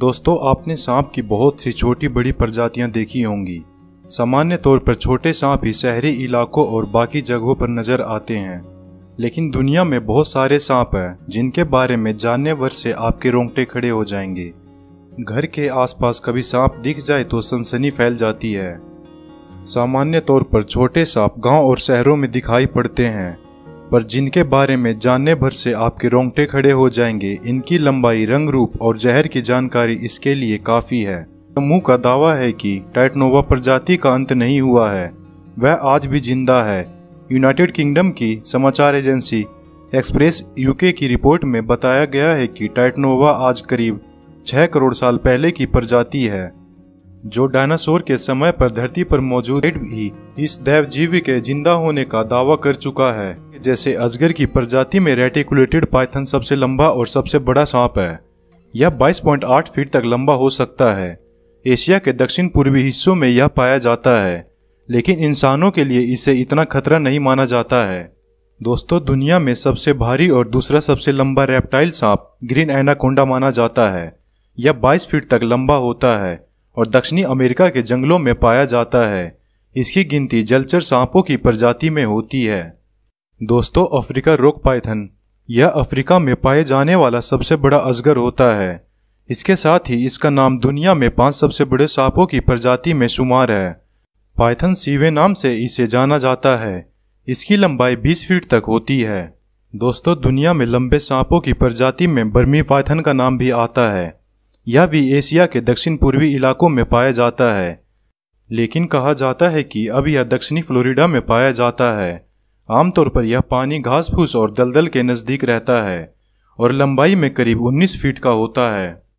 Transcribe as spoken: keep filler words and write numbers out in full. दोस्तों, आपने सांप की बहुत सी छोटी बड़ी प्रजातियां देखी होंगी। सामान्य तौर पर छोटे सांप ही शहरी इलाकों और बाकी जगहों पर नजर आते हैं, लेकिन दुनिया में बहुत सारे सांप हैं जिनके बारे में जानने भर से आपके रोंगटे खड़े हो जाएंगे। घर के आसपास कभी सांप दिख जाए तो सनसनी फैल जाती है। सामान्य तौर पर छोटे सांप गांव और शहरों में दिखाई पड़ते हैं, पर जिनके बारे में जानने भर से आपके रोंगटे खड़े हो जाएंगे। इनकी लंबाई, रंग, रूप और जहर की जानकारी इसके लिए काफ़ी है। समूह का दावा है कि टाइटनोवा प्रजाति का अंत नहीं हुआ है, वह आज भी जिंदा है। यूनाइटेड किंगडम की समाचार एजेंसी एक्सप्रेस यूके की रिपोर्ट में बताया गया है कि टाइटनोवा आज करीब छह करोड़ साल पहले की प्रजाति है, जो डायनासोर के समय पर धरती पर मौजूद भी इस दैव जीव के जिंदा होने का दावा कर चुका है। जैसे अजगर की प्रजाति में रेटिकुलेटेड पाइथन सबसे लंबा और सबसे बड़ा सांप है। यह बाईस पॉइंट आठ फीट तक लंबा हो सकता है। एशिया के दक्षिण पूर्वी हिस्सों में यह पाया जाता है, लेकिन इंसानों के लिए इसे इतना खतरा नहीं माना जाता है। दोस्तों, दुनिया में सबसे भारी और दूसरा सबसे लंबा रेप्टाइल सांप ग्रीन एनाकोंडा माना जाता है। यह बाईस फीट तक लंबा होता है और दक्षिणी अमेरिका के जंगलों में पाया जाता है। इसकी गिनती जलचर सांपों की प्रजाति में होती है। दोस्तों, अफ्रीका रॉक पाइथन, यह अफ्रीका में पाए जाने वाला सबसे बड़ा अजगर होता है। इसके साथ ही इसका नाम दुनिया में पांच सबसे बड़े सांपों की प्रजाति में शुमार है। पाइथन सीवे नाम से इसे जाना जाता है। इसकी लंबाई बीस फीट तक होती है। दोस्तों, दुनिया में लंबे सांपों की प्रजाति में बर्मी पाइथन का नाम भी आता है। यह भी एशिया के दक्षिण पूर्वी इलाकों में पाया जाता है, लेकिन कहा जाता है कि अब यह दक्षिणी फ्लोरिडा में पाया जाता है। आमतौर पर यह पानी, घास फूस और दलदल के नज़दीक रहता है और लंबाई में करीब उन्नीस फीट का होता है।